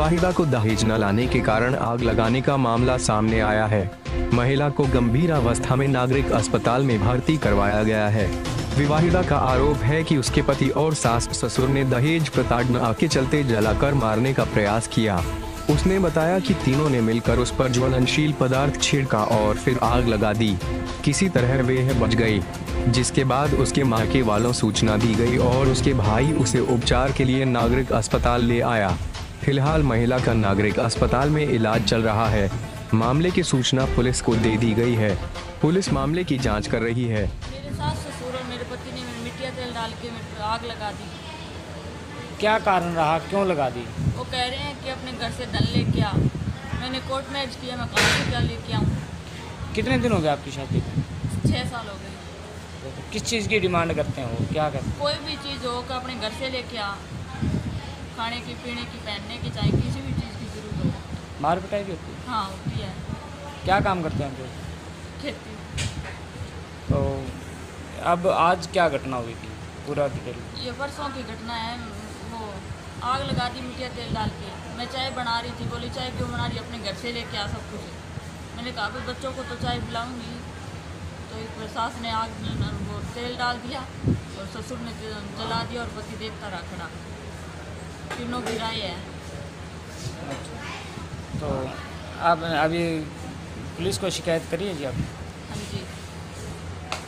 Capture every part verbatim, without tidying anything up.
विवाहिता को दहेज न लाने के कारण आग लगाने का मामला सामने आया है। महिला को गंभीर अवस्था में नागरिक अस्पताल में भर्ती करवाया गया है। विवाहिता का आरोप है कि उसके पति और सास ससुर ने दहेज प्रताड़ना के चलते जलाकर मारने का प्रयास किया। उसने बताया कि तीनों ने मिलकर उस पर ज्वलनशील पदार्थ छिड़का और फिर आग लगा दी। किसी तरह वह बच गई, जिसके बाद उसके मायके वालों सूचना दी गई और उसके भाई उसे उपचार के लिए नागरिक अस्पताल ले आया। फिलहाल महिला का नागरिक अस्पताल में इलाज चल रहा है। मामले की सूचना पुलिस को दे दी गई है। पुलिस मामले की जाँच कर रही है। मेरे सास ससुर और मेरे पति ने मिट्टिया तेल डाल के आग लगा दी। क्या कारण रहा, क्यों लगा दी? वो कह रहे हैं कि अपने घर से दल लेके आ। मैंने कोर्ट मैरिज किया, मैं कानून क्या लेके आऊँ। कितने दिन हो गए आपकी शादी को? छः साल हो गए। किस चीज़ की डिमांड करते हैं वो, क्या करते हैं? कोई भी चीज़ हो कि अपने घर से लेके आ, खाने की, पीने की, पहनने की, चाहे किसी भी चीज़ की जरूरत हो। मार पिटाई भी होती है? हाँ होती है। क्या काम करते हैं आप? खेती। तो अब आज क्या घटना हुई थी, पूरा डिटेल? ये परसों की घटना है। आग लगा दी मिट्टिया तेल डाल के। मैं चाय बना रही थी, बोली चाय क्यों बना रही, अपने घर से लेके आ सब कुछ। मैंने कहा कि बच्चों को तो चाय पिलाऊंगी। तो इस पर सास ने आग वो तेल डाल दिया और ससुर ने जला दिया और पति देखता रहा खड़ा। तीनों गिराए है। तो आप अभी पुलिस को शिकायत करिए जी आपने? हाँ जी।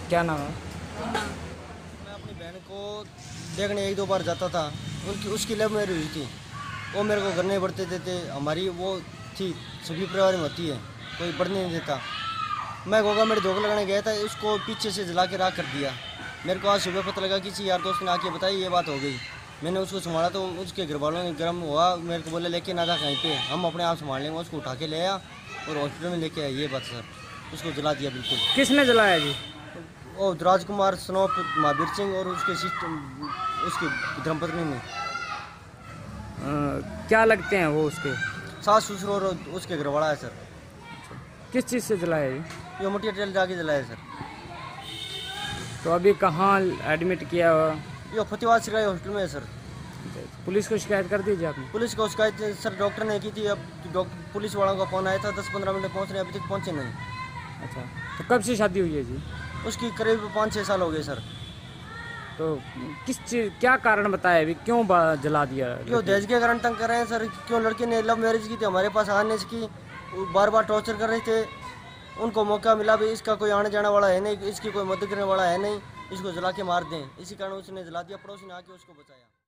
क्या नाम है? मैं अपनी बहन को देखने एक दो बार जाता था। उनकी उसकी लव मैरिज हुई थी। वो मेरे को घर नहीं बढ़ते देते। हमारी वो थी, सभी परिवार में होती है, कोई बढ़ने नहीं देता। मैं गोगा मेरे धोखा लगाने गया था, उसको पीछे से जला के राख कर दिया। मेरे को आज सुबह पता लगा, किसी यार दोस्त ने आके बताई ये बात हो गई। मैंने उसको संभाला तो उसके घर वालों ने गर्म हुआ, मेरे को बोले लेके ना जा कहीं पर, हम अपने आप संभाल लेंगे। उसको उठा के ले आया और हॉस्पिटल में लेके आया। ये बात सर, उसको जला दिया। बिल्कुल। किसने जलाया जी? और द्राज कुमार, सनोफ, महाबीर सिंह और उसके उसकी धर्मपत्नी ने। आ, क्या लगते हैं वो उसके सास ससुर और उसके घरवाला है सर। किस चीज़ से जलाया है? ये मोटिया तेल जाके जलाया सर। तो अभी कहाँ एडमिट किया हुआ? ये फतेहाबाद सिराई हॉस्पिटल में है सर। पुलिस को शिकायत कर दीजिए आपने? पुलिस को शिकायत सर डॉक्टर ने की थी। अब डॉक्टर पुलिस वालों का फ़ोन आया था, दस पंद्रह मिनट पहुँच रहे, अभी तक पहुँचे नहीं। अच्छा, तो कब से शादी हुई है जी? उसकी करीब पाँच छः साल हो गए सर। तो किस चीज़, क्या कारण बताया अभी, क्यों जला दिया? क्यों दहेज के कारण तंग कर रहे हैं सर। क्यों लड़के ने लव मैरिज की थी, हमारे पास आने की बार बार टॉर्चर कर रहे थे। उनको मौका मिला भी, इसका कोई आने जाने वाला है नहीं, इसकी कोई मदद करने वाला है नहीं, इसको जला के मार दें। इसी कारण उसने जला दिया, पड़ोसी ने आके उसको बचाया।